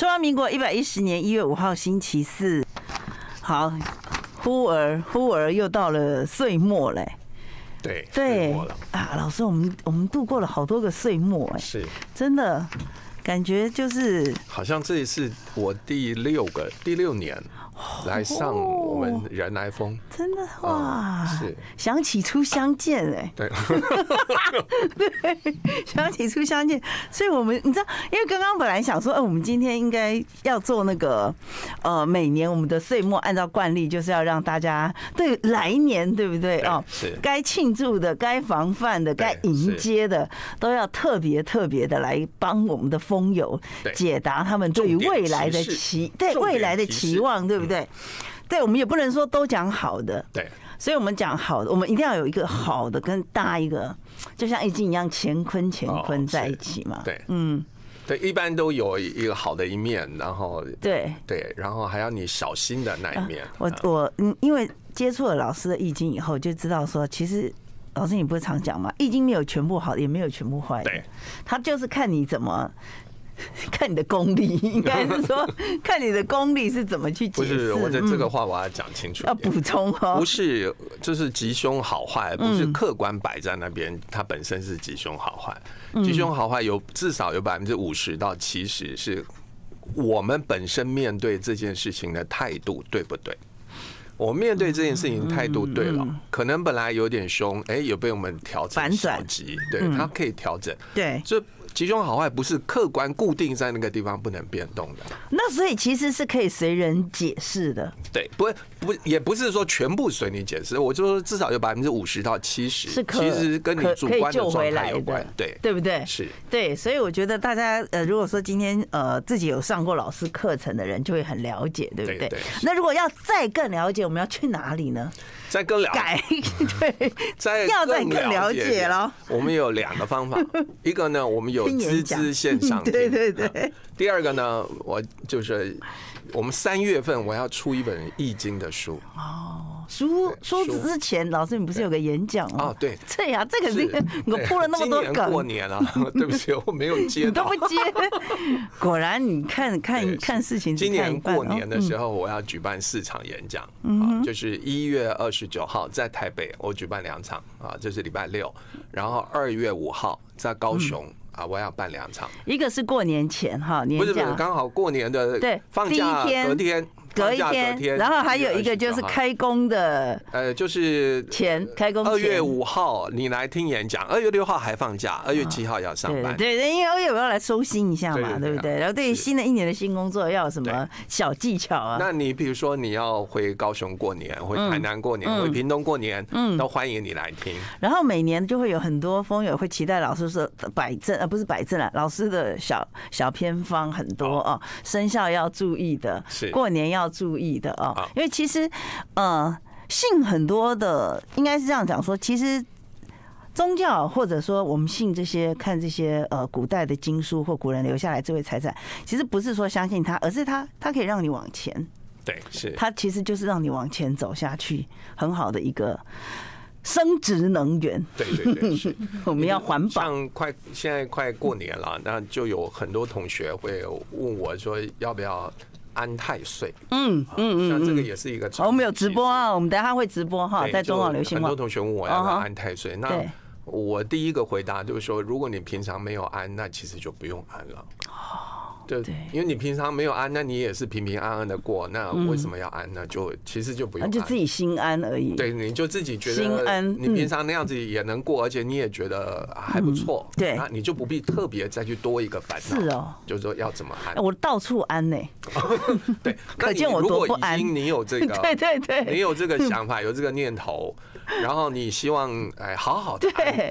中华民国110年1月5号星期四，好，忽而又到了岁末嘞。 对啊，老师，我们度过了好多个岁末哎，是真的感觉就是好像这一次我第六年来上我们人来疯，真的哇，是想起初相见哎，对，对，想起初相见，所以我们你知道，因为刚刚本来想说，我们今天应该要做那个每年我们的岁末，按照惯例就是要让大家对来年对不对哦，是该庆祝的、该防范的、该迎接的，都要特别的来帮我们的疯友解答他们对于未来的期望，对不对？ 对，对我们也不能说都讲好的，对，所以我们讲好的，我们一定要有一个好的跟大一个，就像易经一样，乾坤在一起嘛，对，嗯，对，一般都有一个好的一面，然后对，然后还要你小心的那一面。我因为接触了老师的易经以后，就知道说，其实老师你不是常讲嘛，易经没有全部好的，也没有全部坏的，对，他就是看你怎么。 看你的功力，应该是说看你的功力是怎么去解释。不是，我这个话我要讲清楚。要补充哦，不是，就是吉凶好坏，不是客观摆在那边，它本身是吉凶好坏。吉凶好坏有至少有50%到70%是我们本身面对这件事情的态度对不对？我面对这件事情态度对了，可能本来有点凶，哎，有被我们调整反击，对，它可以调整。对，这。 吉凶好坏不是客观固定在那个地方不能变动的，那所以其实是可以随人解释的。对，也不是说全部随你解释，我就说至少有50%到70%，是其实跟你主观的状态有关，对不对？是，对，所以我觉得大家如果说今天自己有上过老师课程的人，就会很了解，对不对？对对那如果要再更了解，我们要去哪里呢？ 再更了解，对，要再更了解了。我们有两个方法，一个呢，我们有资线上听，对。第二个呢，我们3月份我要出一本易经的书。哦，书之前，老师你不是有个演讲吗？哦，对，对呀，这个我铺了那么多梗。今年过年了，对不起，我没有接。你都不接，果然你看事情。今年过年的时候，我要举办4场演讲，啊，就是1月29号在台北，我举办2场啊，这是礼拜6，然后2月5号在高雄啊，我要办2场，一个是过年前哈，不是刚好过年的对放假隔一天，然后还有一个就是开工的就是前开工2月5号你来听演讲，2月6号还放假，2月7号要上班，对对，因为2月5号来收心一下嘛，对不对？然后对于新的一年的新工作要有什么小技巧啊？那你比如说你要回高雄过年，回台南过年，回屏东过年，都欢迎你来听。然后每年就会有很多疯友会期待老师说摆正，不是摆正了，老师的小偏方很多哦，生肖要注意的，过年要注意的哦，因为其实信很多的，应该是这样讲说，其实宗教或者说我们信这些看这些古代的经书或古人留下来这位财产，其实不是说相信它，而是它可以让你往前，对，是它其实就是让你往前走下去，很好的一个。 生殖能源，对，我们要环保。像现在快过年了，那就有很多同学会问我说，要不要安太岁？像这个也是一个。我们有直播啊，我们等一下会直播哈，在中广流行网。很多同学问我要不要安太岁，那我第一个回答就是说，如果你平常没有安，那其实就不用安了。对，因为你平常没有安，那你也是平平安安的过，那为什么要安呢？就其实就不用安，就自己心安而已。对，你就自己觉得心安，你平常那样子也能过，而且你也觉得还不错，对，那你就不必特别再去多一个烦恼。是哦，就是说要怎么安？我到处安呢。对，可见我多不安。你有这个，对，你有这个想法，有这个念头，然后你希望好好的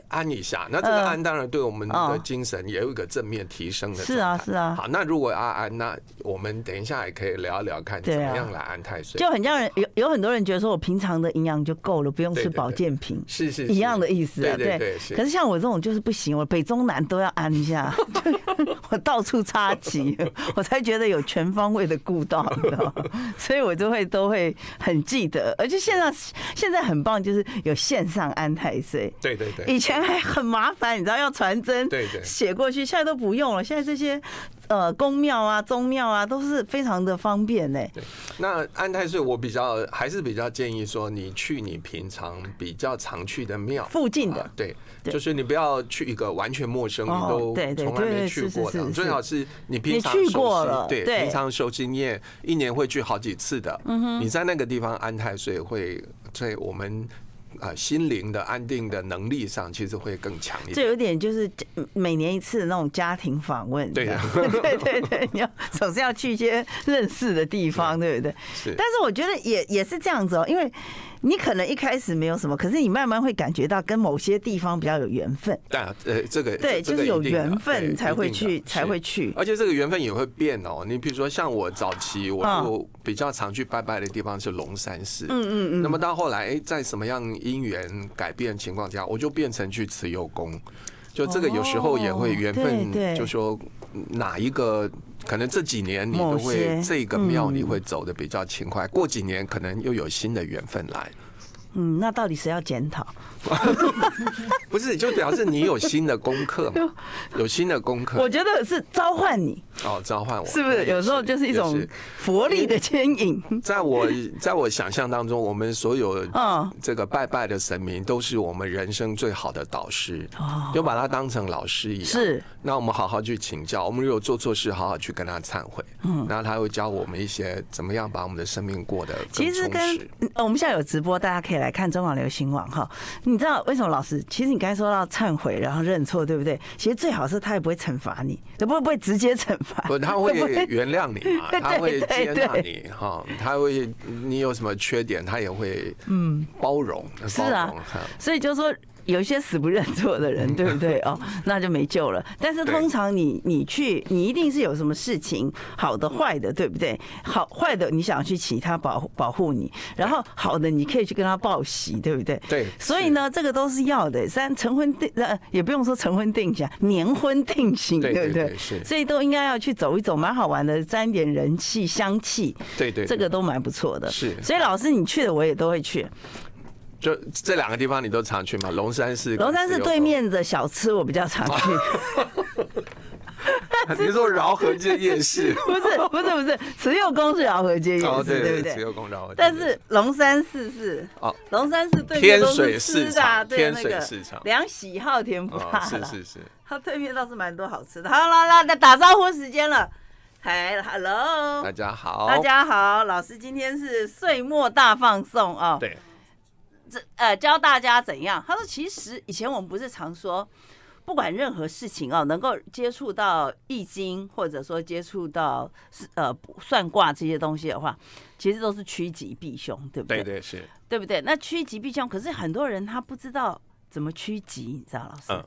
安一下，那这个安当然对我们的精神也有一个正面提升的。是啊。好，那。 如果安，那我们等一下也可以聊一聊，看怎么样来安太岁。就很像有很多人觉得说我平常的营养就够了，不用吃保健品，是一样的意思啊。对。可是像我这种就是不行，我北中南都要安一下，我到处插旗，我才觉得有全方位的顾到，你知道吗？所以我都会很记得，而且现在很棒，就是有线上安太岁。对。以前还很麻烦，你知道要传真，写过去，现在都不用了。现在这些。宫庙啊、宗庙啊，都是非常的方便嘞。对，那安太岁我还是比较建议说，你去你平常比较常去的庙附近的，对，就是你不要去一个完全陌生，你都从来没去过的，最好是你平常去过了，对，平常熟悉，你也一年会去好几次的，你在那个地方安太岁会对我们。心灵的安定的能力上，其实会更强一点。这有点就是每年一次的那种家庭访问，对对对对，你要总是要去一些认识的地方，对不对？是。但是我觉得也是这样子哦，因为你可能一开始没有什么，可是你慢慢会感觉到跟某些地方比较有缘分。这个对，就是有缘分才会去，而且这个缘分也会变哦。你比如说像我早期，我比较常去拜拜的地方是龙山寺，那么到后来，在什么样？因缘改变情况下，我就变成去慈幼宫，就这个有时候也会缘分，就说哪一个可能这几年你都会这个庙你会走的比较勤快，过几年可能又有新的缘分来。嗯，那到底谁要检讨？不是，就表示你有新的功课嘛，有新的功课。我觉得是召唤你哦，召唤我，是不是？有时候就是一种佛力的牵引。在我想象当中，我们所有这个拜拜的神明都是我们人生最好的导师，就把他当成老师一样。是，那我们好好去请教，我们如果做错事，好好去跟他忏悔。嗯，然后他会教我们一些怎么样把我们的生命过得更充实。其实跟我们现在有直播，大家可以来看中广流行网哈，你知道为什么老师？其实你刚才说到忏悔，然后认错，对不对？其实最好是他也不会惩罚你，不会直接惩罚，不，他会原谅你嘛，他会接纳你哈，他会你有什么缺点，他也会包容。是啊，所以就说有一些死不认错的人，对不对？哦，那就没救了。但是通常你一定是有什么事情，好的坏的，对不对？好坏的你想去请他保护你，然后好的你可以去跟他报喜，对不对？对。所以呢，这个都是要的。虽然成婚定也不用说成婚定型，年婚定型，对不对？是。所以都应该要去走一走，蛮好玩的，沾点人气香气。对对，这个都蛮不错的。是。所以老师你去的我也都会去。就这两个地方你都常去吗？龙山寺对面的小吃我比较常去。你说饶河街夜市？不是，慈幼宫是饶河街夜市，哦、对不对？慈幼宫饶河街。但是龙山寺是哦，龙山寺对面都是吃的、啊，天水市场，梁喜好甜不辣、哦，是，它对面倒是蛮多好吃的。好啦，那打招呼时间了。嗨 ，Hello， 大家好，老师今天是岁末大放送啊、哦。对。教大家怎样？他说，其实以前我们不是常说，不管任何事情哦，能够接触到易经，或者说接触到算卦这些东西的话，其实都是趋吉避凶，对不对？对对是，对不对？那趋吉避凶，可是很多人他不知道怎么趋吉，你知道，老师？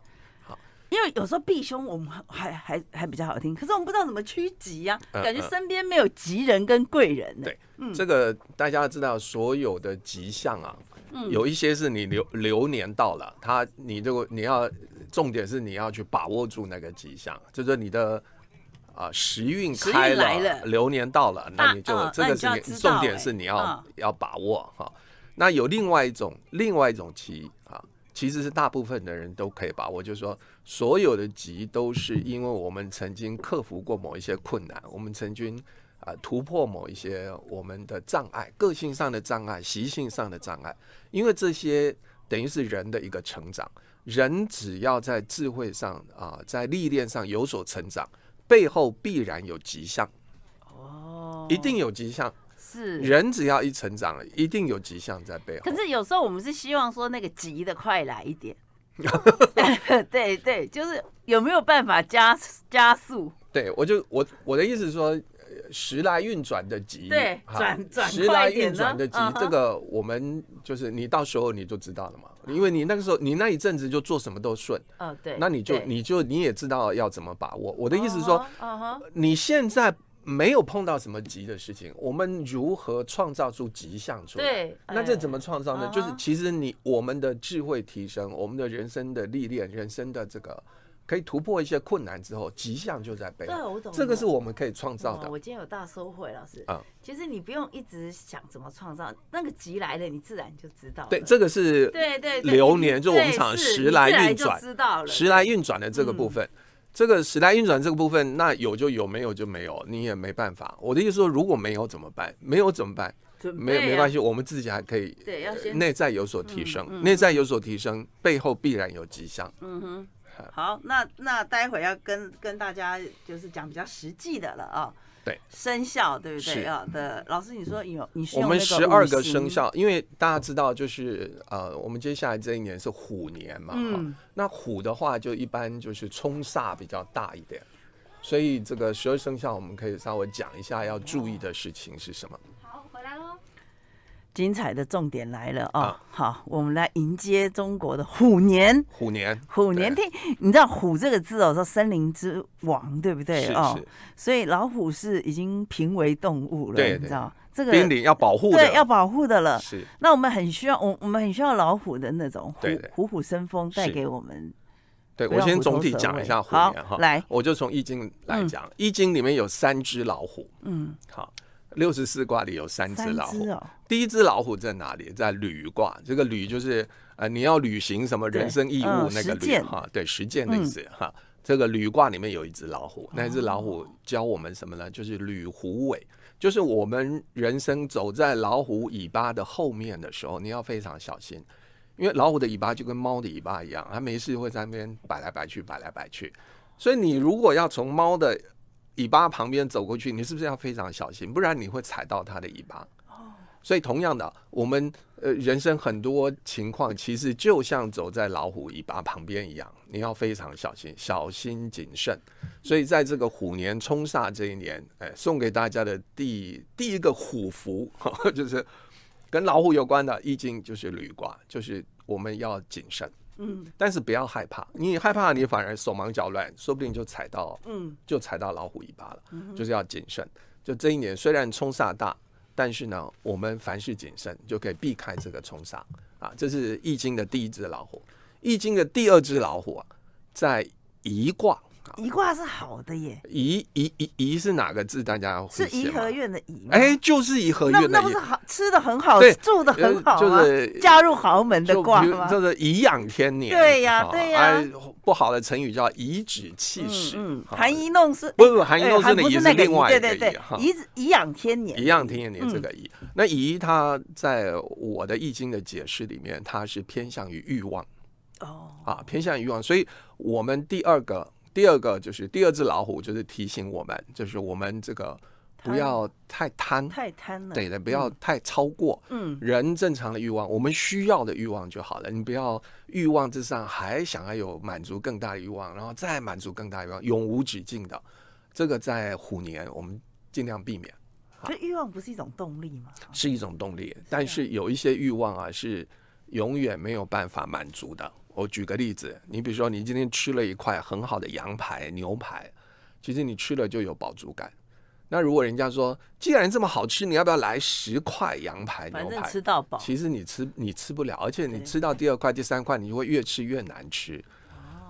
因为有时候避凶我们还比较好听，可是我们不知道怎么趋吉啊，感觉身边没有吉人跟贵人、欸。对，这个大家知道，所有的吉象啊。有一些是你流年到了，重点是你要去把握住那个吉象，就是你的时运开了，流年到了，那你就这个是重点是你要把握哈。那有另外一种吉啊，其实是大部分的人都可以把握，就是说所有的吉都是因为我们曾经克服过某一些困难，我们曾经。突破某一些我们的障碍，个性上的障碍，习性上的障碍，因为这些等于是人的一个成长。人只要在智慧上在历练上有所成长，背后必然有吉象，一定有吉象。是，人只要一成长，一定有吉象在背后。可是有时候我们是希望说那个吉的快来一点。对对，就是有没有办法加速？对，我的意思是说。时来运转的急，对，时来运转的急，这个我们就是你到时候你就知道了嘛，因为你那个时候你那一阵子就做什么都顺，对，那你也知道要怎么把握。我的意思是说，你现在没有碰到什么急的事情，我们如何创造出吉象出来？对，那这怎么创造呢？就是其实我们的智慧提升，我们的人生的历练，人生的这个。可以突破一些困难之后，吉象就在背后。对，我懂。这个是我们可以创造的。我今天有大收获，老师。其实你不用一直想怎么创造，那个吉来了，你自然就知道了。对，这个是对流年，就我们常时来运转，时来运转的这个部分。这个时代运转这个部分，那有就有，没有就没有，你也没办法。我的意思说，如果没有怎么办？没有怎么办？没关系，我们自己还可以，对，要先内在有所提升，内在有所提升，背后必然有迹象。嗯哼，好，那待会要跟大家就是讲比较实际的了啊。对，生肖对不对啊？的老师，你说你是我们12个生肖，因为大家知道就是我们接下来这一年是虎年嘛，嗯，那虎的话就一般就是冲煞比较大一点，所以这个12生肖我们可以稍微讲一下要注意的事情是什么。好，回来喽，精彩的重点来了啊！好，我们来迎接中国的虎年。虎年，听你知道虎这个字哦，说森林之王，对不对？哦，所以老虎是已经评为动物了，对，你知道这个濒临要保护的，对，要保护的了。是，那我们很需要，我们很需要老虎的那种虎虎生风，带给我们。对，我先总体讲一下虎年哈，来，我就从易经来讲，易经里面有3只老虎，嗯，好。64卦里有3只老虎，哦，第一只老虎在哪里？在履卦，这个履就是你要履行什么人生义务那个履哈，对，实践的意思哈。这个履卦里面有一只老虎，那只老虎教我们什么呢？就是履虎尾，就是我们人生走在老虎尾巴的后面的时候，你要非常小心，因为老虎的尾巴就跟猫的尾巴一样，它没事会在那边摆来摆去，摆来摆去，所以你如果要从猫的尾巴旁边走过去，你是不是要非常小心？不然你会踩到它的尾巴。所以同样的，我们人生很多情况其实就像走在老虎尾巴旁边一样，你要非常小心，小心谨慎。所以在这个虎年冲煞这一年，送给大家的第一个虎符，就是跟老虎有关的易经，就是履卦，就是我们要谨慎。但是不要害怕，你害怕你反而手忙脚乱，说不定就踩到老虎尾巴了。就是要谨慎。就这一年虽然冲煞大，但是呢，我们凡事谨慎，就可以避开这个冲煞啊。这是易经的第一只老虎。易经的第2只老虎啊，在颐卦。颐卦是好的耶，颐是哪个字？大家是颐和园的颐，哎，就是颐和园的颐，那不是好吃的很好，住的很好，就是嫁入豪门的卦吗？就是颐养天年，对呀，对呀。不好的成语叫颐指气使，含饴弄孙，不，含饴弄孙的颐是另外一个颐，颐养天年，颐养天年这个颐，那颐它在我的易经的解释里面，它是偏向于欲望，偏向于欲望，所以我们第二个就是第2只老虎，就是提醒我们，就是我们这个不要太贪，对的，不要太超过，人正常的欲望，我们需要的欲望就好了。你不要欲望之上还想要有满足更大的欲望，然后再满足更大的欲望，永无止境的。这个在虎年我们尽量避免。所以欲望不是一种动力吗？是一种动力，但是有一些欲望啊是永远没有办法满足的。我举个例子，你比如说，你今天吃了一块很好的羊排、牛排，其实你吃了就有饱足感。那如果人家说，既然这么好吃，你要不要来10块羊排、牛排？反正吃到饱。其实你吃不了，而且你吃到第2块、第3块，你就会越吃越难吃。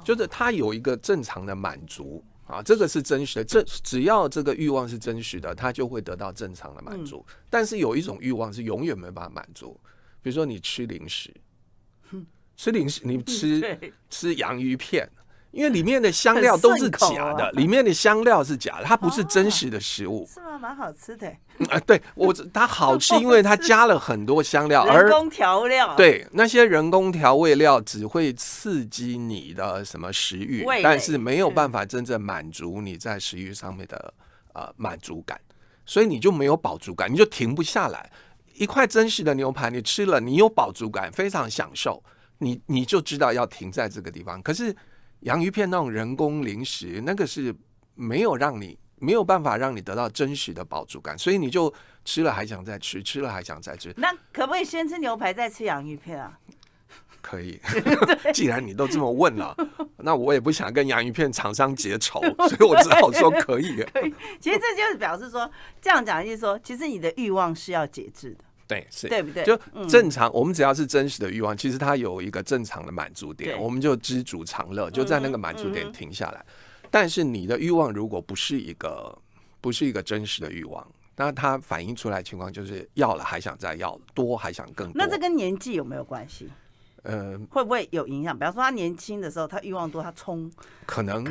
就是它有一个正常的满足啊，这个是真实的。只要这个欲望是真实的，它就会得到正常的满足。但是有一种欲望是永远没办法满足，比如说你吃零食。吃零食，你吃洋芋片，因为里面的香料都是假的，里面的香料是假的，它不是真实的食物。是吗？蛮好吃的。对，它好吃，因为它加了很多香料，人工调料。对，那些人工调味料只会刺激你的什么食欲，但是没有办法真正满足你在食欲上面的满足感，所以你就没有饱足感，你就停不下来。一块真实的牛排，你吃了，你有饱足感，非常享受。你就知道要停在这个地方，可是洋芋片那种人工零食，那个是没有办法让你得到真实的饱足感，所以你就吃了还想再吃，吃了还想再吃。那可不可以先吃牛排再吃洋芋片啊？可以，既然你都这么问了，那我也不想跟洋芋片厂商结仇，所以我只好说可以。其实这就是表示说，这样讲就是说，其实你的欲望是要节制的。对，是对不对？就正常，我们只要是真实的欲望，其实它有一个正常的满足点，我们就知足常乐，就在那个满足点停下来。但是你的欲望如果不是一个真实的欲望，那它反映出来情况就是要了还想再要，多还想更多。那这跟年纪有没有关系？会不会有影响？比方说他年轻的时候，他欲望多，他冲，可能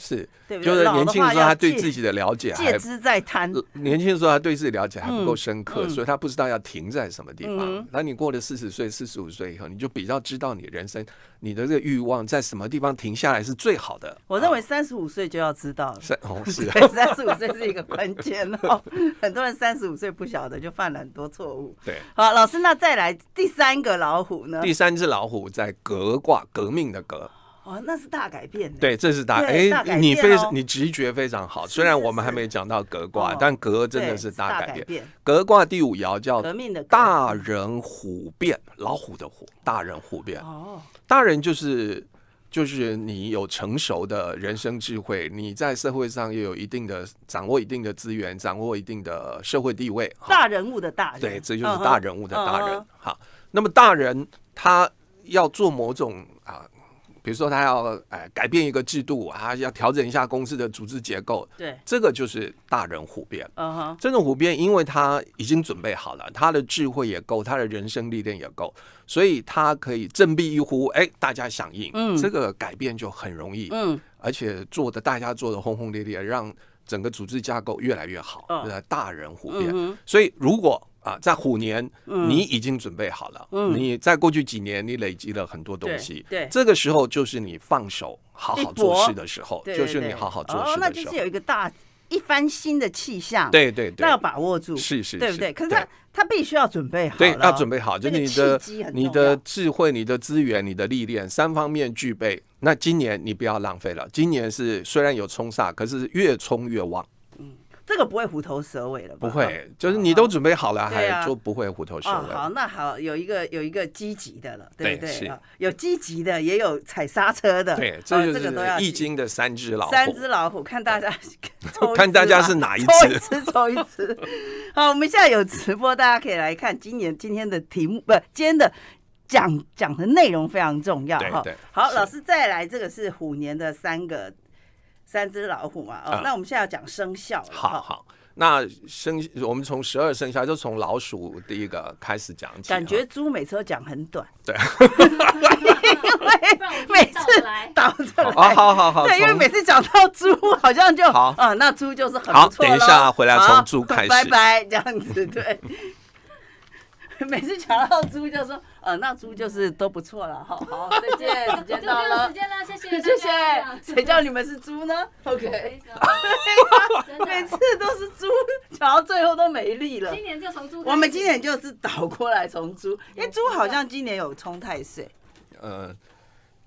是，对不对？就是年轻的时候，他对自己的了解还，戒之在贪。年轻的时候，他对自己了解还不够深刻，所以他不知道要停在什么地方。那你过了40岁、45岁以后，你就比较知道你人生，你的这个欲望在什么地方停下来是最好的。我认为35岁就要知道了，35岁是一个关键哦。很多人35岁不晓得，就犯了很多错误。对，好，老师，那再来第三个老虎呢？第三只老虎在革卦，革命的革。哦，那是大改变。对，这是大改变。你直觉非常好。虽然我们还没讲到革卦，但革真的是大改变。革卦第5爻叫大人虎变，老虎的虎，大人虎变。哦，大人就是你有成熟的人生智慧，你在社会上也有一定的掌握，一定的资源，掌握一定的社会地位。大人物的大人，对，这就是大人物的大人。好，那么大人他要做某种比如说他要改变一个制度啊，要调整一下公司的组织结构。对，这个就是大人虎变。这种虎变，因为他已经准备好了，他的智慧也够，他的人生历练也够，所以他可以振臂一呼，大家响应。这个改变就很容易。而且大家做的轰轰烈烈，让整个组织架构越来越好。大人虎变。所以如果在虎年，你已经准备好了。你在过去几年，你累积了很多东西。对，这个时候就是你放手好好做事的时候，就是你好好做事的时候。那就是有一个一番新的气象。对对对，那要把握住，是，对不对？可是他必须要准备好，对，要准备好，就是你的智慧、你的资源、你的历练三方面具备。那今年你不要浪费了。今年是虽然有冲煞，可是越冲越旺。这个不会虎头蛇尾了吧？不会，就是你都准备好了，还就不会虎头蛇尾。好，那好，有一个积极的了，对不对？有积极的，也有踩刹车的。对，这就是《易经》的三只老虎，看大家，看大家是哪一只，抽一只。好，我们现在有直播，大家可以来看。今天的题目今天的讲的内容非常重要哈。好，老师再来，这个是虎年的三只老虎嘛，那我们现在要讲生肖。好，那我们从12生肖，就从老鼠第一个开始讲起。感觉猪每次都讲很短，对，因为每次倒着来。好，对，因为每次讲到猪，好像就好啊，那猪就是很不错了。等一下回来从猪开始，拜拜，这样子对。每次讲到猪就说，那猪就是都不错了，好，再见，时间到了，谢谢，谁叫你们是猪呢 ？OK， 每次都是猪，讲到最后都没力了。今年就从猪，我们今年就是倒过来从猪，因为猪好像今年有冲太岁，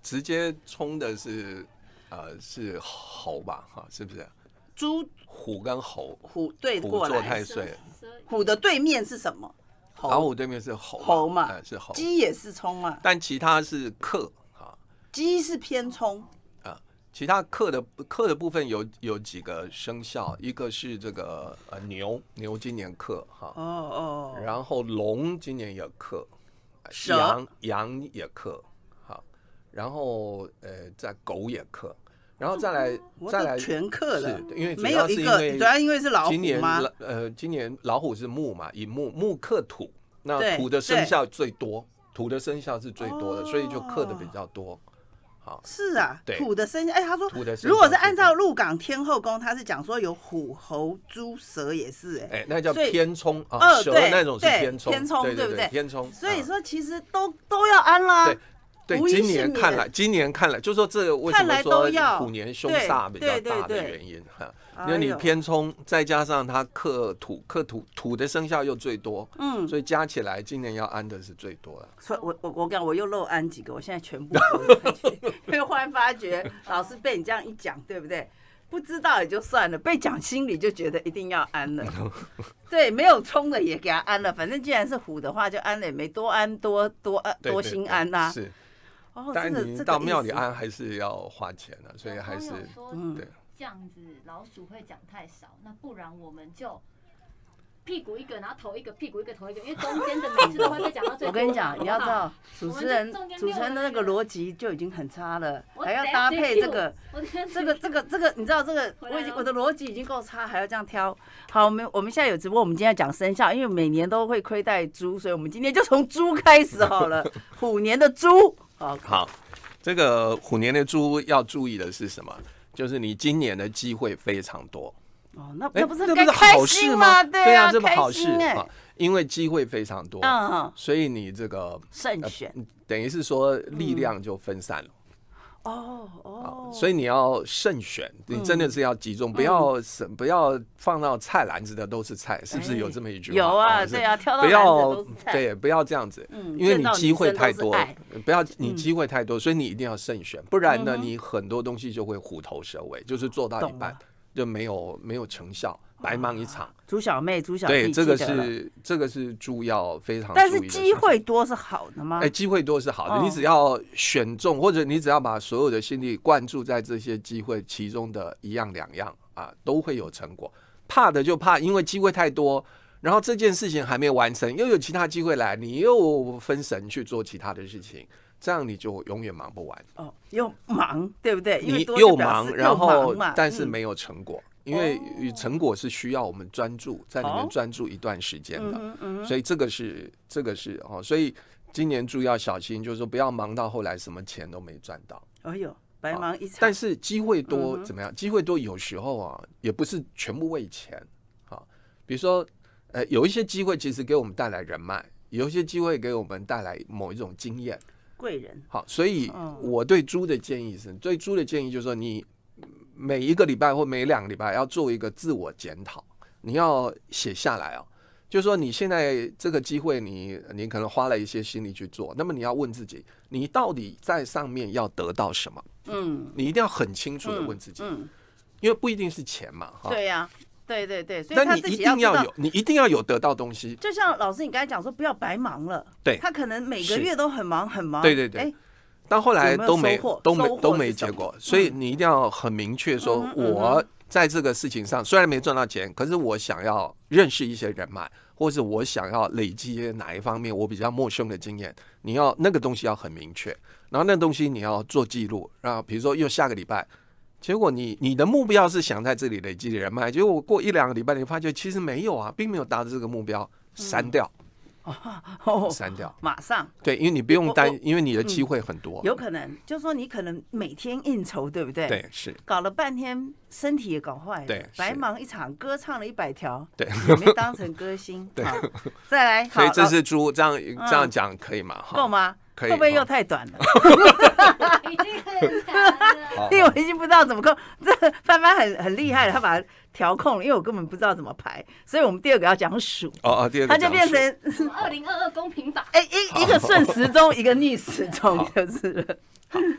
直接冲的是是猴吧，哈，是不是？猪虎跟猴，虎对过来，太岁，虎的对面是什么？老虎对面是猴嘛，是猴，鸡也是冲嘛，但其他是克啊，鸡是偏冲啊，其他克的部分有几个生肖，一个是这个牛今年克哈，然后龙今年也克，羊也克哈，然后在狗也克。然后再来全克了，因为没有一个，主要因为是老虎嘛。今年老虎是木嘛，以木克土，那土的生肖最多，土的生肖是最多的，所以就克的比较多。好，是啊，土的生肖，他说，如果是按照入港天后宫，他是讲说有虎、猴、猪、蛇也是，那叫偏冲啊，蛇那种是偏冲，对不对？偏冲，所以说其实都要安啦。对，今年看来，就说这为什么说虎年凶煞比较大的原因哈，因为你偏冲，再加上它克土的生肖又最多，所以加起来今年要安的是最多了。所以我讲我又漏安几个，我现在全部因为忽然发觉，老师被你这样一讲，对不对？不知道也就算了，被讲心里就觉得一定要安了。对，没有冲的也给他安了，反正既然是虎的话，就安了，也没多安多心安呐。是。但你到庙里安还是要花钱的，所以还是对。这样子老鼠会讲太少，那不然我们就屁股一个，然后头一个，屁股一个，头一个，因为中间的每次都会被讲到最多。我跟你讲，你要知道，主持人的那个逻辑就已经很差了，还要搭配这个，这个，你知道这个，我的逻辑已经够差，还要这样挑。好，我们现在有直播，我们今天要讲生肖，因为每年都会亏待猪，所以我们今天就从猪开始好了。虎年的猪，好，这个虎年的猪要注意的是什么？就是你今年的机会非常多。哦，那不是该开心吗？对啊，这不好事啊，因为机会非常多，所以你这个慎选，等于是说力量就分散了。哦，所以你要慎选，你真的是要集中，不要放到菜篮子的都是菜，是不是有这么一句话？有啊，对啊，挑到篮子都是菜，对，不要这样子，因为你机会太多，不要你机会太多，所以你一定要慎选，不然呢，你很多东西就会虎头蛇尾，就是做到一半。就没有成效，白忙一场。猪小妹，猪小弟，对，这个是猪要非常注意的。但是机会多是好的吗？哎，机会多是好的，你只要选中，或者你只要把所有的心力灌注在这些机会其中的一样两样啊，都会有成果。怕的就怕，因为机会太多，然后这件事情还没完成，又有其他机会来，你又分神去做其他的事情。这样你就永远忙不完哦，又忙，对不对？你又忙，然后但是没有成果，因为成果是需要我们专注在里面专注一段时间的，所以这个是哦，所以今年注意要小心，就是说不要忙到后来什么钱都没赚到，哎呦，白忙一场。但是机会多怎么样？机会多有时候啊，也不是全部为钱啊，比如说有一些机会其实给我们带来人脉，有一些机会给我们带来某一种经验。贵人好，所以我对猪的建议是，对猪的建议就是说，你每一个礼拜或每两个礼拜要做一个自我检讨，你要写下来啊，就是说你现在这个机会你可能花了一些心力去做，那么你要问自己，你到底在上面要得到什么？嗯，你一定要很清楚的问自己，因为不一定是钱嘛，哈，对呀。对对对，所以他自己要知道，你一定要有得到东西。就像老师你刚才讲说，不要白忙了。对，他可能每个月都很忙很忙。对对对。到后来都没结果，所以你一定要很明确说，我在这个事情上虽然没赚到钱，可是我想要认识一些人脉，或是我想要累积哪一方面我比较陌生的经验，你要那个东西要很明确，然后那东西你要做记录，然后比如说又下个礼拜。结果你的目标是想在这里累积人脉，结果过一两个礼拜，你发觉其实没有啊，并没有达到这个目标，删掉，删掉，马上对，因为你不用担，因为你的机会很多，有可能就是说你可能每天应酬，对不对？对，是搞了半天，身体也搞坏了，对，白忙一场，歌唱了100条，对，也没当成歌星，对，再来，所以这是猪，这样讲可以吗？够吗？会不会又太短了？已经很长了，因为我已经不知道怎么控。这翻翻很厉害了，他把它调控了，因为我根本不知道怎么排，所以我们第二个要讲鼠。哦哦，第二个它就变成2022公平法。哎，一个顺时钟，一个逆时钟，就是了。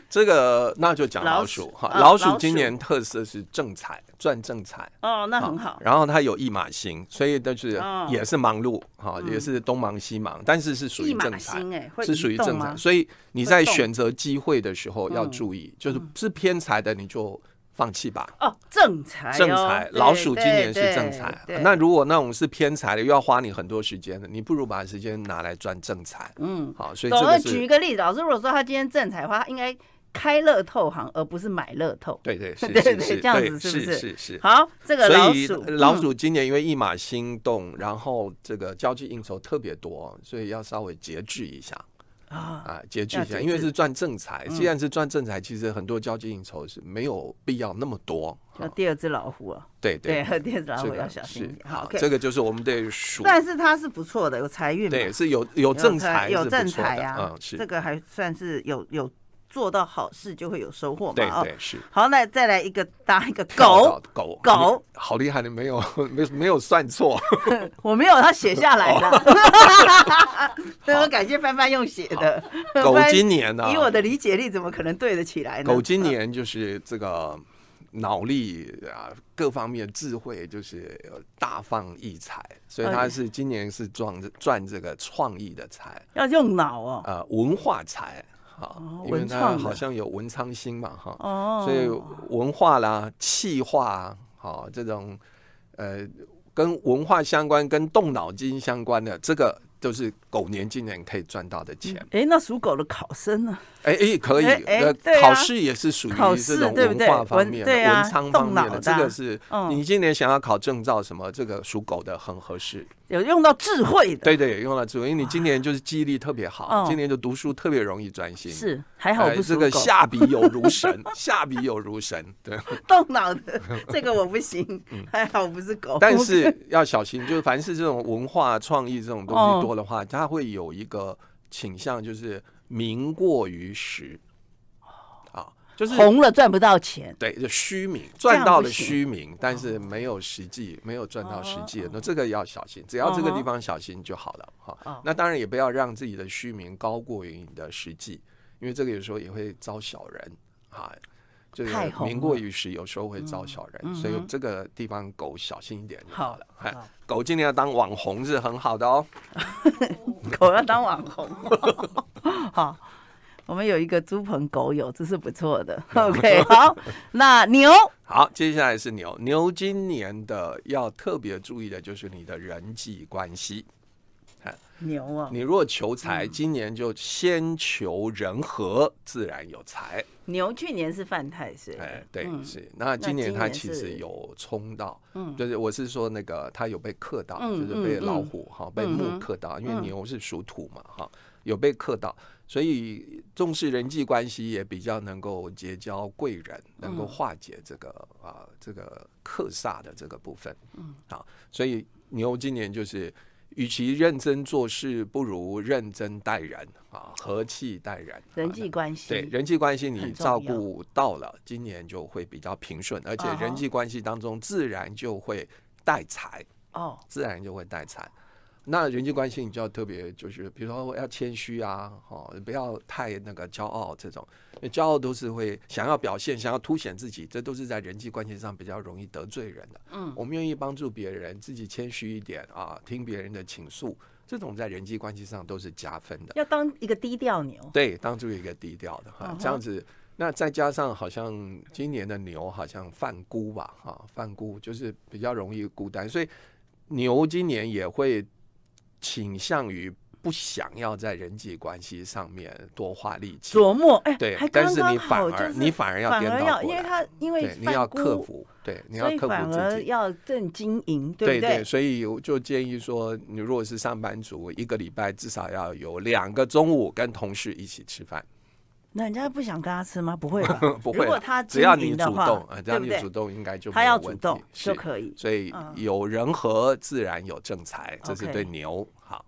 这个那就讲老鼠哈，老鼠今年特色是正财，赚正财。哦，那很好。然后它有一马星，所以就是也是忙碌哈，也是东忙西忙，但是是属于正财，是属于正财。所以你在选择机会的时候要注意，就是偏财的你就放弃吧。哦，正财，正财，老鼠今年是正财。那如果那种是偏财的，又要花你很多时间的，你不如把时间拿来赚正财。嗯，好，所以这个是。举一个例子，老师如果说他今天正财的话，他应该开乐透行，而不是买乐透。对对对对对，这样子是不是？是是。好，这个老鼠，老鼠今年因为一马心动，然后这个交际应酬特别多，所以要稍微节制一下。啊，拮据一下，因为是赚正财。既然是赚正财，其实很多交际应酬是没有必要那么多。第二只老虎啊，对对，第二只老虎要小心。好，这个就是我们对鼠，但是它是不错的，有财运，对，是有正财，有正财啊，这个还算是有做到好事就会有收获嘛。对对是。好，那再来一个搭一个狗，好厉害的，没有算错，我没有，他写下来的。所以我感谢范范用写的。狗今年呢？以我的理解力，怎么可能对得起来呢？狗今年就是这个脑力啊，各方面智慧就是大放异彩，所以他是今年是赚这个创意的财，要用脑哦。文化财。好，因为它好像有文昌星嘛，哈，所以文化啦、气化啊，好这种跟文化相关、跟动脑筋相关的，这个就是狗年今年可以赚到的钱。哎、嗯，那属狗的考生呢？哎，可以，考试也是属于这种文化方面、文昌方面的。这个是你今年想要考证照什么，这个属狗的很合适。有用到智慧的，对对，用到智慧，因为你今年就是记忆力特别好，今年就读书特别容易专心。是，还好不属狗。这个下笔有如神，下笔有如神，对。动脑的这个我不行，还好不是狗。但是要小心，就是凡是这种文化创意这种东西多的话，它会有一个倾向，就是名过于实。就是红了赚不到钱，对，就虚名，赚到了虚名，但是没有实际，没有赚到实际的，那这个要小心，只要这个地方小心就好了哈。那当然也不要让自己的虚名高过于你的实际，因为这个有时候也会招小人哈，就是名过于实，有时候会招小人，所以这个地方狗小心一点就好了。狗今年要当网红是很好的哦，狗要当网红，好。我们有一个猪朋狗友，这是不错的。OK， 好，那牛，好，接下来是牛。牛今年的要特别注意的就是你的人际关系。牛啊，你若求财，今年就先求人和，自然有财。牛去年是犯太岁，哎，对，是。那今年他其实有冲到，就是我是说那个他有被克到，就是被老虎哈，被木克到，因为牛是属土嘛哈，有被克到。所以重视人际关系，也比较能够结交贵人，能够化解这个这个克煞的这个部分。好，所以牛今年就是，与其认真做事，不如认真待人啊，和气待人。人际关系，对人际关系你照顾到了，今年就会比较平顺，而且人际关系当中自然就会带财哦，自然就会带财。那人际关系你就要特别，就是比如说要谦虚啊，不要太那个骄傲这种，骄傲都是会想要表现、想要凸显自己，这都是在人际关系上比较容易得罪人的。我们愿意帮助别人，自己谦虚一点啊，听别人的倾诉，这种在人际关系上都是加分的。要当一个低调牛，对，当做一个低调的哈，这样子。那再加上好像今年的牛好像犯孤吧，哈，犯孤就是比较容易孤单，所以牛今年也会倾向于不想要在人际关系上面多花力气琢磨，对，但是你反而要颠倒过来，因为你要克服，对，你要克服自己，反而要更经营，对不对？所以我就建议说，你如果是上班族，一个礼拜至少要有2个中午跟同事一起吃饭。那人家不想跟他吃吗？不会吧，不会。如果他只要你主动，只要你主动，应该就他要主动就可以。所以有人和，自然有正财，这是对牛好。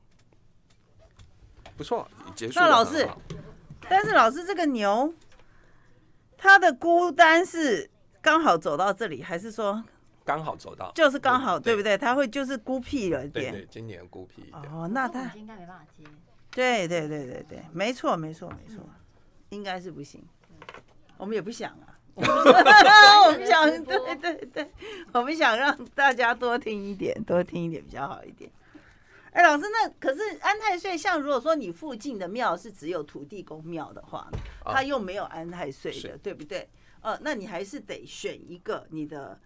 不错，结束了。那老师，但是老师这个牛，他的孤单是刚好走到这里，还是说刚好走到？就是刚好，对不对？他会就是孤僻了一点。对，今年孤僻一点。哦，那他应该没办法接。对，没错，没错。应该是不行，我们也不想啊，我们想，对，我们想让大家多听一点比较好一点。哎，老师，那可是安太岁，像如果说你附近的庙是只有土地公庙的话，它又没有安太岁的，对不对？那你还是得选一个你的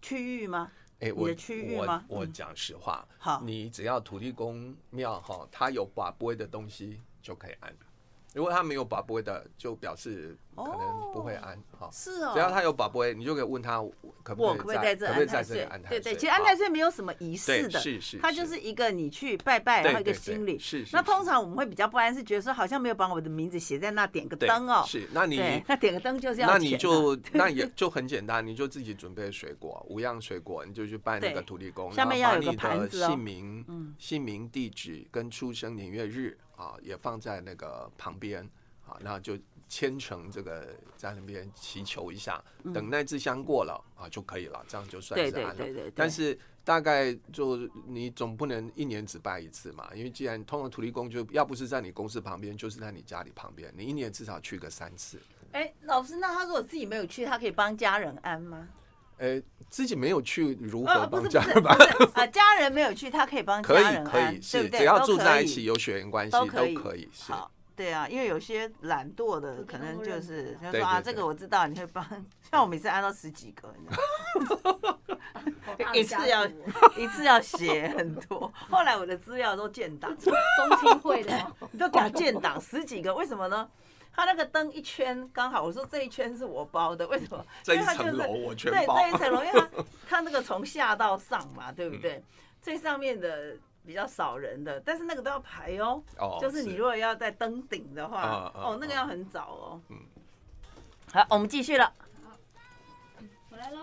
区域吗？你的区域吗？我讲实话，你只要土地公庙哈，它有把杯的东西就可以安。如果他没有把杯的，就表示可能不会安哈。是哦，只要他有把杯，你就可以问他可不可以在这里安太岁。对，其实安太岁没有什么仪式的，是，它就是一个你去拜拜，然后一个心理。是。那通常我们会比较不安，是觉得说好像没有把我的名字写在那，点个灯哦。是，那点个灯就是要钱。那也就很简单，你就自己准备水果，5样水果，你就去拜那个土地公，然后把你的姓名、地址跟出生年月日。也放在那个旁边，然后就虔诚这个在那边祈求一下，等那支香过了就可以了，这样就算是安了。但是大概就你总不能一年只拜一次嘛，因为既然通常土地公就要不是在你公司旁边，就是在你家里旁边，你一年至少去个3次。哎，老师，那他如果自己没有去，他可以帮家人安吗？自己没有去如何帮家人吧？家人没有去，他可以帮家人安，对不对？只要住在一起有血缘关系都可以。好，对啊，因为有些懒惰的可能就是他说啊，这个我知道，你会帮。像我每次按到10几个，一次要写很多。后来我的资料都建档，中青会的都给他建档10几个，为什么呢？他那个灯一圈刚好，我说这一圈是我包的，为什么？这一层楼我全包。对，这一层楼，因为他那个从下到上嘛，对不对？最上面的。比较少人的，但是那个都要排哦。哦，就是你如果要在登顶的话，哦，那个要很早哦。嗯，好，我们继续了。好，我来喽。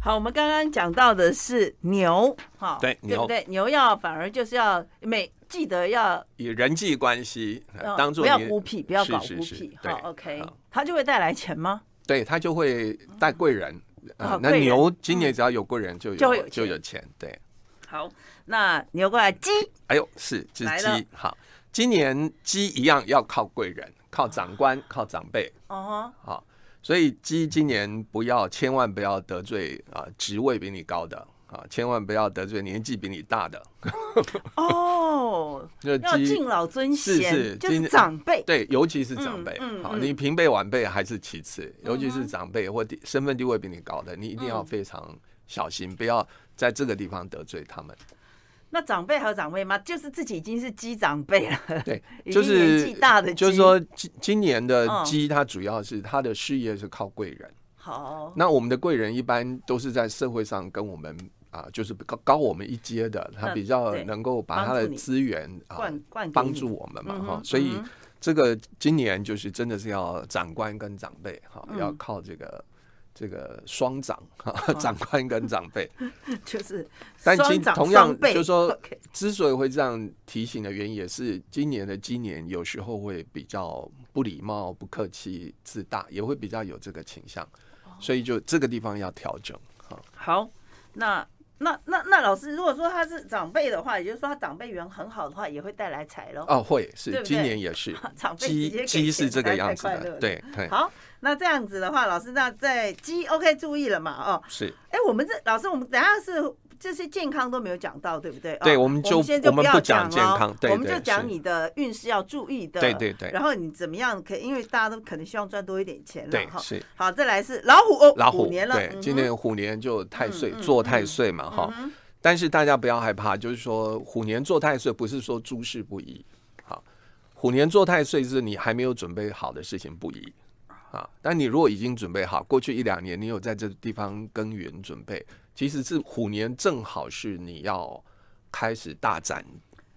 好，我们刚刚讲到的是牛，哈，对，对不对？牛要反而就是要记得要以人际关系当做不要孤僻，不要搞孤僻。好 ，OK， 它就会带来钱吗？对，它就会带贵人。那牛今年只要有贵人就有钱，对。好，那牛过来鸡，哎呦是鸡，好，今年鸡一样要靠贵人，靠长官，靠长辈，哦，好，所以鸡今年千万不要得罪啊，职位比你高的啊，千万不要得罪年纪比你大的。哦，要敬老尊贤，就是长辈，对，尤其是长辈。好，你平辈晚辈还是其次，尤其是长辈或身份地位比你高的，你一定要非常小心，不要在这个地方得罪他们。那长辈还有长辈吗？就是自己已经是鸡长辈了，对，就是年纪大的，就是说今年的鸡，它主要是它的事业是靠贵人。好，那我们的贵人一般都是在社会上跟我们。啊，就是高我们一阶的，他比较能够把他的资源啊帮助我们嘛哈，所以这个今年就是真的是要长官跟长辈哈，要靠这个双长哈，长官跟长辈就是，但同样就是说，之所以会这样提醒的原因，也是今年的鸡年有时候会比较不礼貌、不客气、自大，也会比较有这个倾向，所以就这个地方要调整哈。好，那老师，如果说他是长辈的话，也就是说他长辈缘很好的话，也会带来财喽。哦，会是，对对今年也是。长辈直接给鸡是这个样子的，对对。好，那这样子的话，老师，那在鸡 OK 注意了嘛？哦，是。哎，我们老师，我们等一下是这些健康都没有讲到，对不对？对，我们不讲健康，对对对，我们就讲你的运势要注意的，对对对。然后你怎么样可以？因为大家都可能希望赚多一点钱了，对，是。好，再来是老虎哦，老虎年了，对，今年虎年就太岁做太岁嘛。好，但是大家不要害怕，就是说虎年做太岁不是说诸事不宜，好，虎年做太岁是你还没有准备好的事情不宜啊。但你如果已经准备好，过去1、2年你有在这地方耕耘准备，其实是虎年正好是你要开始大展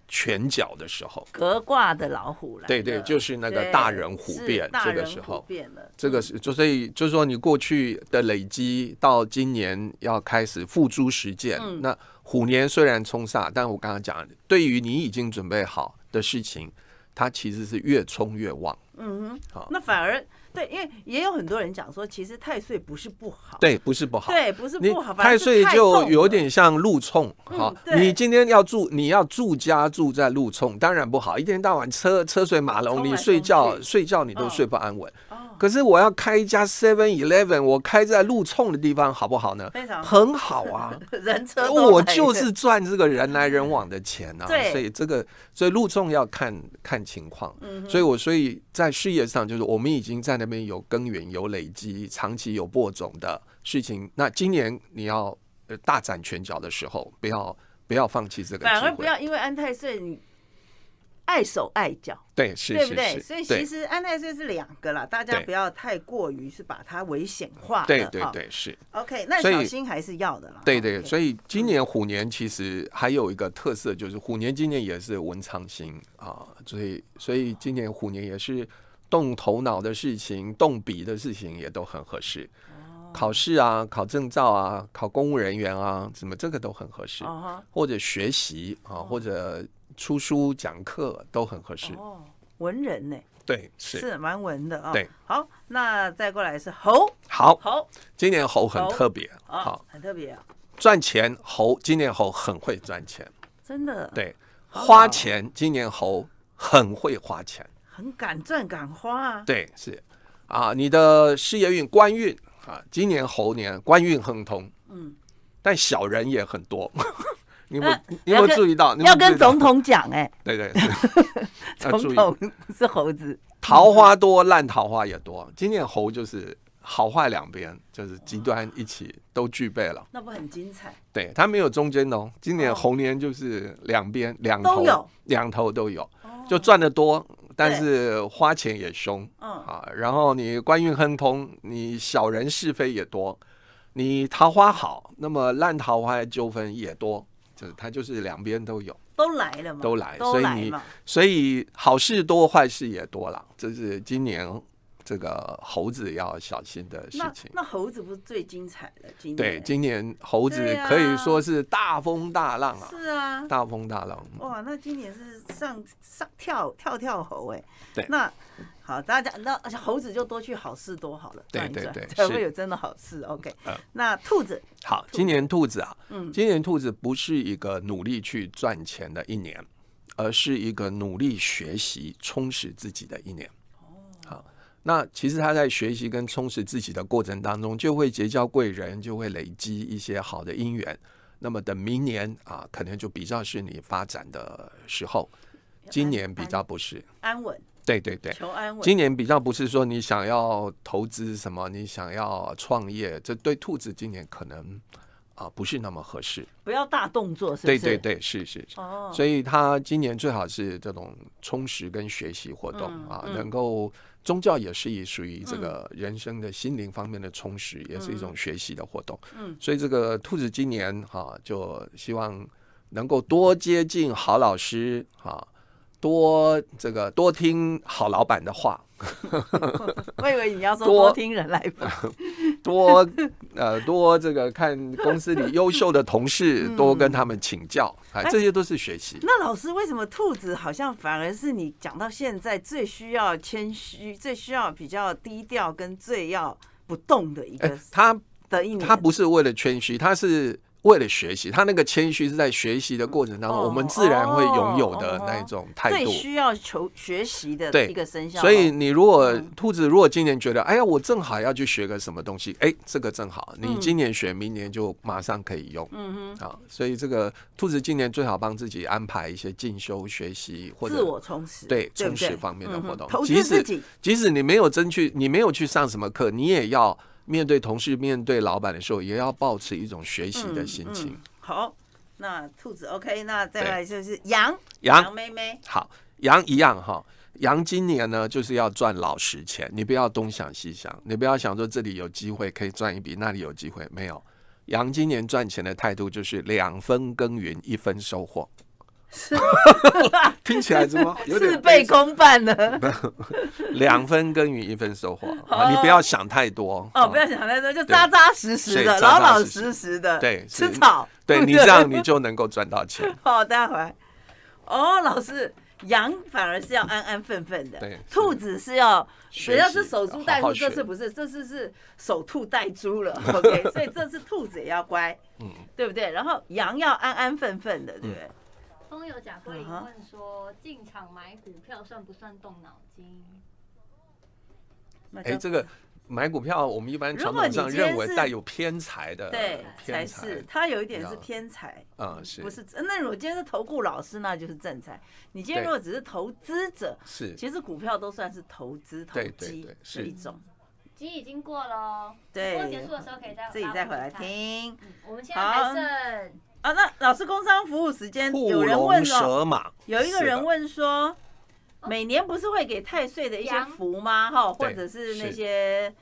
拳脚的时候。格卦的老虎来，对对，就是那个大人虎变，这个时候变了，这个是所以就是说你过去的累积到今年要开始付诸实践。那虎年虽然冲煞，但我刚刚讲，对于你已经准备好的事情，它其实是越冲越旺。嗯哼，那反而。对，因为也有很多人讲说，其实太岁不是不好，对，不是不好，对，不是不好，太岁就有点像路冲，好，你今天你要住家住在路冲，当然不好，一天到晚车水马龙，你睡觉你都睡不安稳。可是我要开一家 7-Eleven， 我开在路冲的地方，好不好呢？非常很好啊，人车都来，我就是赚这个人来人往的钱啊，所以这个所以路冲要看情况，所以在事业上就是我们已经在那边有耕耘、有累积、长期有播种的事情，那今年你要大展拳脚的时候，不要放弃这个机会，反而不要因为安太岁你碍手碍脚，对，是，对不对？所以其实安太岁是2个啦，大家不要太过于是把它危险化了，对对对，是 OK， 那小心还是要的啦，对对。所以今年虎年其实还有一个特色，就是虎年今年也是文昌星啊，所以今年虎年也是。动头脑的事情，动笔的事情也都很合适。考试啊，考证照啊，考公务人员啊，什么这个都很合适。或者学习啊，或者出书讲课都很合适。文人呢？对，是蛮文的啊。对，好，那再过来是猴。好，今年猴很特别，好，很特别啊。赚钱，猴今年猴很会赚钱，真的。对，花钱，今年猴很会花钱。很敢赚敢花啊！对，是啊，你的事业运官运啊，今年猴年官运亨通，但小人也很多，你有没有注意到？要跟总统讲哎，对对，总统是猴子，桃花多，烂桃花也多。今年猴就是好坏两边，就是极端一起都具备了，那不很精彩？对，它没有中间哦。今年猴年就是两边两头都有，就赚得多。但是花钱也凶，然后你官运亨通，你小人是非也多，你桃花好，那么烂桃花纠纷也多，就是它就是两边都有，都来了嘛，都来，所以好事多，坏事也多了，这是今年这个猴子要小心的事情。那猴子不是最精彩的？今年对，今年猴子可以说是大风大浪啊！是啊，大风大浪。哇，那今年是跳猴哎、欸。对。那好，大家那猴子就多去好事多好了。对对对，才会有真的好事。OK、那兔子好，今年兔子啊，今年兔子不是一个努力去赚钱的一年，而是一个努力学习、充实自己的一年。那其实他在学习跟充实自己的过程当中，就会结交贵人，就会累积一些好的姻缘。那么等明年啊，可能就比较是你发展的时候。今年比较不是安稳，对对对，求安稳。今年比较不是说你想要投资什么，你想要创业，这对兔子今年可能不是那么合适。不要大动作，是不是？对对对，是是。哦，所以他今年最好是这种充实跟学习活动能够。宗教也是属于这个人生的心灵方面的充实，也是一种学习的活动。所以这个兔子今年就希望能够多接近好老师多听好老板的话。我以为你要说多听人来吧，多这个看公司里优秀的同事，多跟他们请教，这些都是学习。那老师，为什么兔子好像反而是你讲到现在最需要谦虚、最需要比较低调跟最要不动的一个？他不是为了谦虚，他是为了学习，他那个谦虚是在学习的过程当中，我们自然会拥有的那种态度。最需要求学习的一个生肖。所以你如果兔子如果今年觉得，哎呀，我正好要去学个什么东西，哎，这个正好，你今年学，明年就马上可以用。所以这个兔子今年最好帮自己安排一些进修学习或者自我充实，对充实方面的活动。投资自己，即使你没有去上什么课，你也要。面对同事、面对老板的时候，也要保持一种学习的心情。好，那兔子 OK， 那再来就是羊妹妹。好，羊一样哈。羊今年呢，就是要赚老实钱，你不要东想西想，你不要想说这里有机会可以赚一笔，那里有机会没有。羊今年赚钱的态度就是2分耕耘，1分收获。听起来怎么有点事倍功半呢？2分耕耘，1分收获。你不要想太多哦，不要想太多，就扎扎实实的、老老实实的，对，吃草。对，你这样你就能够赚到钱。好，待会儿哦，老师，羊反而是要安安分分的，兔子是要只要是守株待兔，这次不是，这次是守兔待猪了。OK， 所以这次兔子也要乖，对不对？然后羊要安安分分的，对不对？网友贾桂林问说：“进场买股票算不算动脑筋？”这个买股票，我们一般传统上认为带有偏财的，对，才是它有一点是偏财，是不是？那如果今天是投顾老师，那就是正财。你今天如果只是投资者，是其实股票都算是投资投机是一种。鸡已经过了，对，过结束的时候可以自己再回来听。我们现在还剩。那老师，工商服务时间，有人问了，有一个人问说，每年不是会给太岁的一些福吗？或者是那些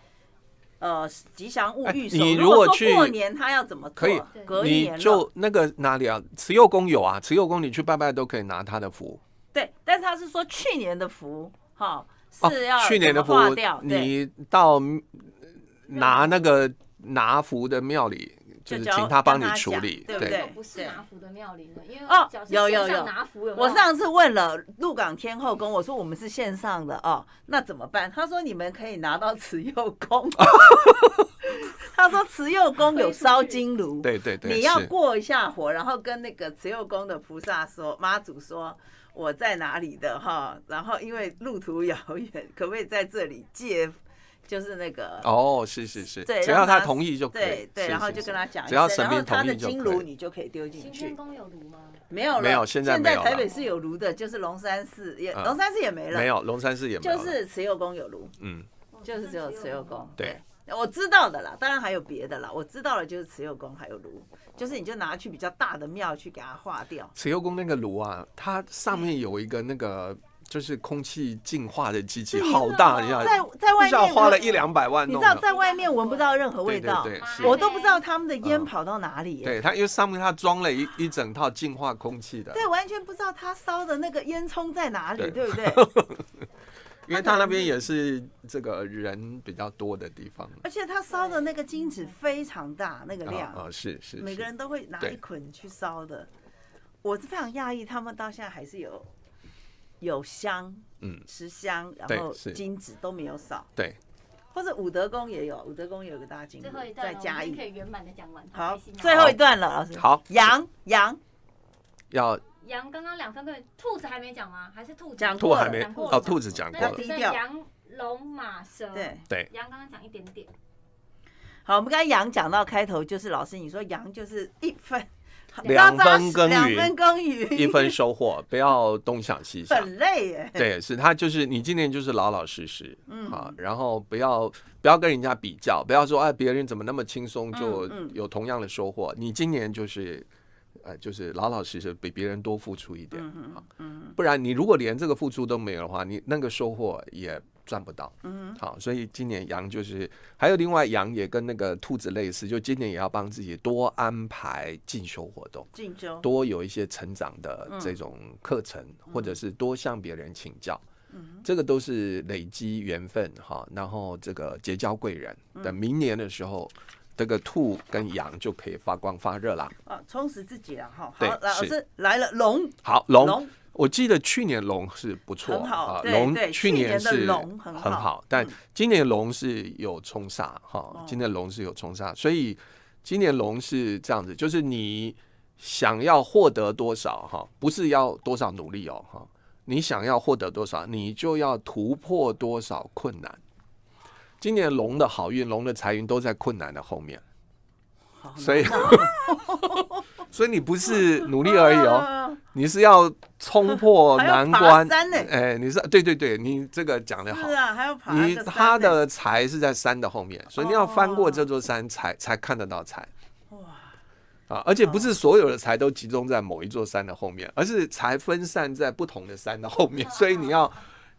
吉祥物预售？你如果说过年他要怎么做？可以，隔年你就那个哪里啊？慈幼宫有啊，慈幼宫你去拜拜都可以拿他的福。对，但是他是说去年的福，是要去年的福，你到拿福的庙里。就是请他帮你处理，对不对？不是拿福的庙里呢，因为有拿福。我上次问了鹿港天后宫，我说我们是线上的那怎么办？他说你们可以拿到慈幼宫。他说慈幼宫有烧金炉，对对对，你要过一下火，然后跟那个慈幼宫的菩萨说，妈祖说我在哪里的然后因为路途遥远，可不可以在这里借？就是那个哦，是是是，对，只要他同意就可以，对对，然后就跟他讲，只要神明同意就可以。然后他的金炉你就可以丢进去。行天宫有炉吗？没有，没有，现在台北市有炉的，就是龙山寺也，龙山寺也没了，没有，龙山寺也没了，就是慈祐宫有炉，嗯，就是只有慈祐宫，对。我知道的啦，当然还有别的啦。我知道的就是慈祐宫还有炉，就是你就拿去比较大的庙去给它化掉。慈祐宫那个炉啊，它上面有一个那个就是空气净化的机器，好大，你知道，在外面花了100-200万，你知道在外面闻不到任何味道，对对对，我都不知道他们的烟跑到哪里。对，它因为上面它装了一整套净化空气的，对，完全不知道它烧的那个烟囱在哪里，对不对？因为他那边也是这个人比较多的地方，而且他烧的那个金纸非常大，那个量啊，是是，每个人都会拿一捆去烧的。我是非常讶异，他们到现在还是有香，嗯，持香，然后金纸都没有少，对。或者武德宫也有，武德宫有个大金炉，最后一段我们可以圆满的讲完，好，最后一段了，老师，好，羊要。羊刚刚2分钟，兔子还没讲吗？还是兔子讲过了？兔子讲过了。那羊、龙、马、蛇。对。羊刚刚讲一点点。好，我们刚才羊讲到开头，就是老师你说羊就是2分耕耘，1分收获，不要东想西想。很累耶。对，是他就是你今年就是老老实实，啊，然后不要跟人家比较，不要说哎别人怎么那么轻松就有同样的收获，你今年就是。就是老老实实比别人多付出一点，不然你如果连这个付出都没有的话，你那个收获也赚不到。好，所以今年羊就是还有另外羊也跟那个兔子类似，就今年也要帮自己多安排进修活动，多有一些成长的这种课程，或者是多向别人请教。这个都是累积缘分哈，然后这个结交贵人。等明年的时候。这个兔跟羊就可以发光发热啦，啊，充实自己了哈。好，老师来了，龙。好，龙，我记得去年龙是不错，很好，龙去年是很好，但今年龙是有冲煞哈，今年龙是有冲煞，所以今年龙是这样子，就是你想要获得多少哈，不是要多少努力哦哈，你想要获得多少，你就要突破多少困难。今年龙的好运、龙的财运都在困难的后面，所以你不是努力而已哦，你是要冲破难关。哎，你是对对对，你这个讲得好。是啊，还要爬山。他的财是在山的后面，所以你要翻过这座山才看得到财。哇！而且不是所有的财都集中在某一座山的后面，而是财分散在不同的山的后面，所以你要。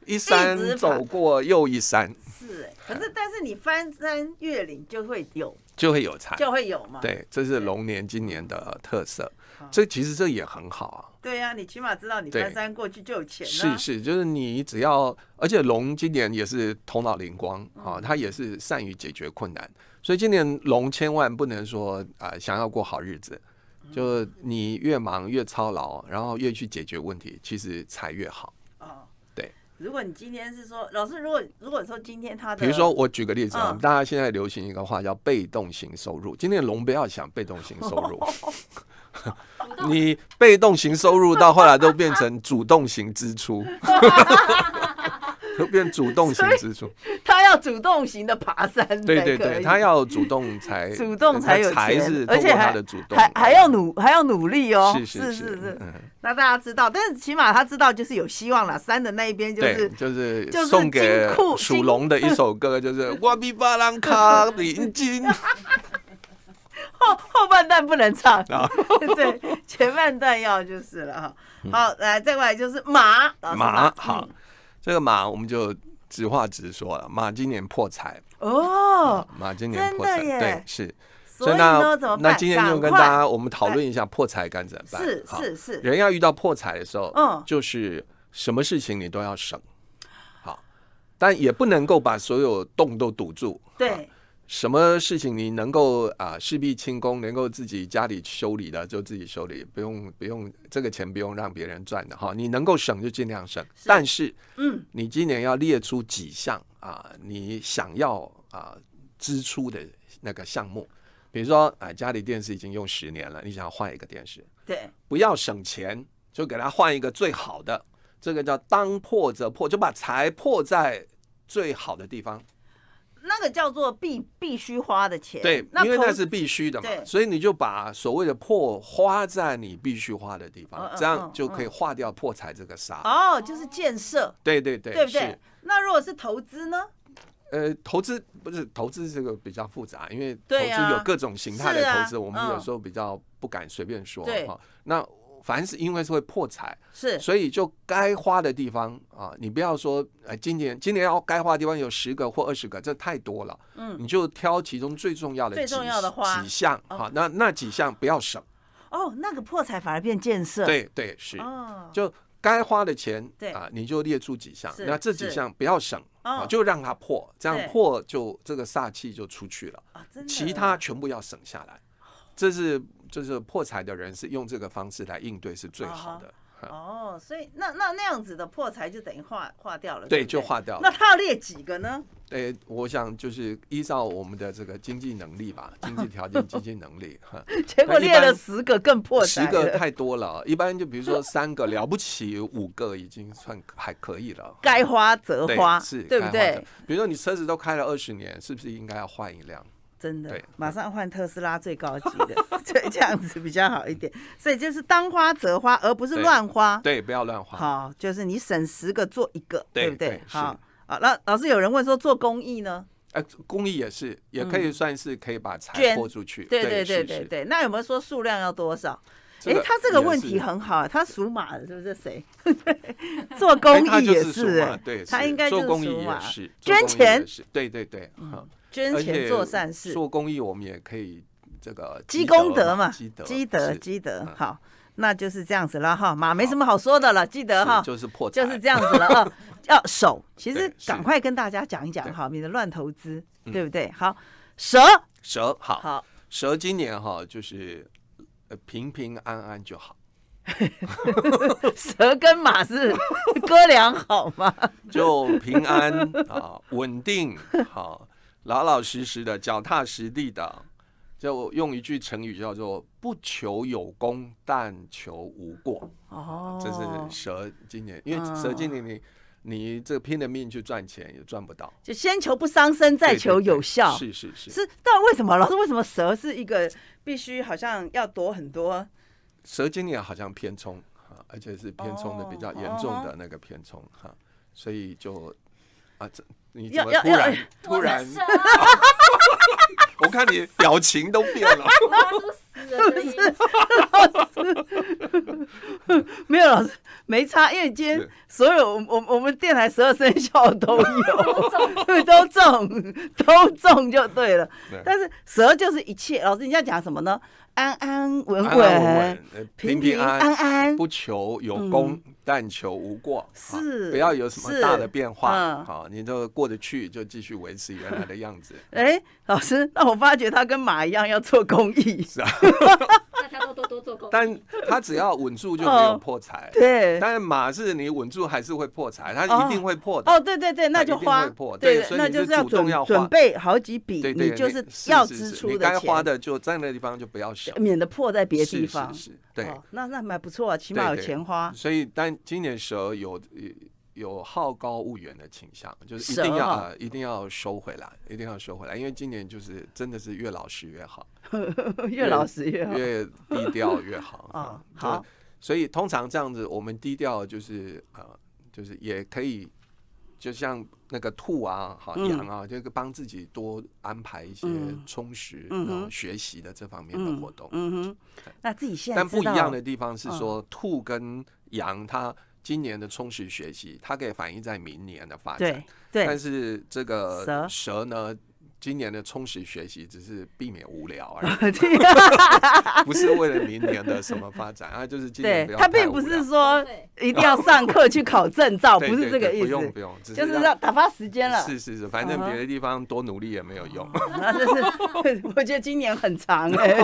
一山走过又一山，是可是但是你翻山越岭就会有财，就会有嘛。对，这是龙年今年的特色。这其实这也很好啊。对啊，你起码知道你翻山过去就有钱了。是是，就是你只要，而且龙今年也是头脑灵光啊，他也是善于解决困难，所以今年龙千万不能说想要过好日子，就你越忙越操劳，然后越去解决问题，其实财越好。如果你今天是说老师，如果说今天他的，比如说我举个例子啊，大家现在流行一个话叫被动型收入。今天龙不要想被动型收入，你被动型收入到后来都变成主动型支出，都变主动型支出。他要主动型的爬山，对对对，他要主动才有钱，而且他的主动还要努力哦，是。那大家知道，但是起码他知道就是有希望了。山的那一边就是送给属龙的一首歌，就是我比巴朗卡林金。后半段不能唱，对，前半段要就是了哈。好，来再过来就是马，好，这个马我们就。直话直说了，马今年破财哦，马今年破财，对，是，所以呢，那今天就跟大家我们讨论一下破财该怎么办。是，人要遇到破财的时候，就是什么事情你都要省，好，但也不能够把所有洞都堵住，对，什么事情你能够事必清功，能够自己家里修理的就自己修理，不用这个钱不用让别人赚的哈，你能够省就尽量省。但是，你今年要列出几项你想要支出的那个项目，比如说家里电视已经用10年了，你想要换一个电视，对，不要省钱，就给他换一个最好的，这个叫当破则破，就把财破在最好的地方。那个叫做必须花的钱。对，因为那是必须的嘛，所以你就把所谓的破花在你必须花的地方，这样就可以化掉破财这个煞。哦，就是建设。对对对，对不对？那如果是投资呢？投资不是投资这个比较复杂，因为投资有各种形态的投资，我们有时候比较不敢随便说。对，那凡是因为是会破财，是，所以就该花的地方啊，你不要说，今年要该花的地方有10个或20个，这太多了，嗯，你就挑其中最重要的几项啊，那几项不要省。哦，那个破财反而变建设。对对是，就该花的钱啊，你就列出几项，那这几项不要省。哦，就让它破，这样破就这个煞气就出去了，其他全部要省下来。这是破财的人是用这个方式来应对是最好的。哦，所以那样子的破财就等于化掉了。对，就化掉了。那他要列几个呢？对，我想就是依照我们的这个经济能力吧，经济条件、经济能力。结果列了10个，更破财。10个太多了，一般就比如说3个了不起，5个已经算还可以了。该花则花，是，对不对？比如说你车子都开了20年，是不是应该要换一辆？真的，马上换特斯拉最高级的，这样子比较好一点。所以就是当花则花，而不是乱花。对，不要乱花。好，就是你省10个做1个，对不对？好，老师有人问说做公益呢？公益也是，也可以算是可以把财拨出去。对对对对对。那有没有说数量要多少？哎，他这个问题很好，他属马的，是不是谁？做公益也是，对，他应该就是属马，捐钱。对对对，捐钱做善事，做公益，我们也可以这个积功德嘛，积德。好，那就是这样子了哈，马没什么好说的了，记得哈，就是破财，就是这样子了啊，要守。其实赶快跟大家讲一讲哈，你的乱投资，对不对？好，蛇好，蛇今年哈就是平平安安就好。蛇跟马是哥俩好吗？就平安啊，稳定好。老老实实的，脚踏实地的，就用一句成语叫做“不求有功，但求无过”。哦，这是蛇今年，因为蛇今年你这拼了命去赚钱也赚不到，就先求不伤身，再求有效。对对对是，但为什么老师为什么蛇是一个必须好像要躲很多？蛇今年好像偏冲啊，而且是偏冲的比较严重的那个偏冲哈，所以就啊这。你怎么突然？我看你表情都变了。没有老师没差，因为今天所有我们电台12生肖都有，都中就对了。但是蛇就是一切，老师你要讲什么呢？安安稳稳，平平安安，不求有功，但求无过。是，不要有什么大的变化，好，你都过得去，就继续维持原来的样子。哎，老师，那我发觉他跟马一样要做公益，是啊，大家多做公益。但他只要稳住就没有破财，对。但是马是你稳住还是会破财，他一定会破的。哦，对对对，那就花，对，那就是要准备好几笔，你就是要支出的钱，你该花的就在那个地方就不要。免得破在别地方，是对，那蛮不错，起码有钱花。所以，但今年蛇有好高骛远的倾向，就是一定要收回来，一定要收回来，因为今年就是真的是越老实越好，越老实越好，越低调越好啊。好，所以通常这样子，我们低调就是就是也可以。就像那个兔啊、好羊啊，就帮自己多安排一些充实、然后学习的这方面的活动。那自己现在但不一样的地方是说，兔跟羊，它今年的充实学习，它可以反映在明年的发展。对，但是这个蛇呢？今年的充实学习只是避免无聊而已，不是为了明年的什么发展啊，就是今年不要太无聊。他并不是说一定要上课去考证照，不是这个意思。不用，就是要打发时间了。是，反正别的地方多努力也没有用。我觉得今年很长哎。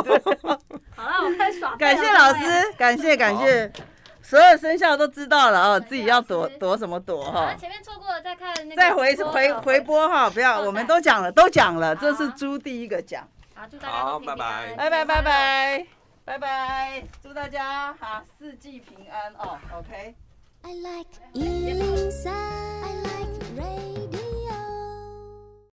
好了，我太爽了。感谢老师，感谢。12生肖都知道了哦，自己要躲什么躲哈。前面错过了再看，再回播哈，不要，我们都讲了，这是猪第一个讲。好，祝大家好，拜拜，祝大家好，4季平安哦。OK。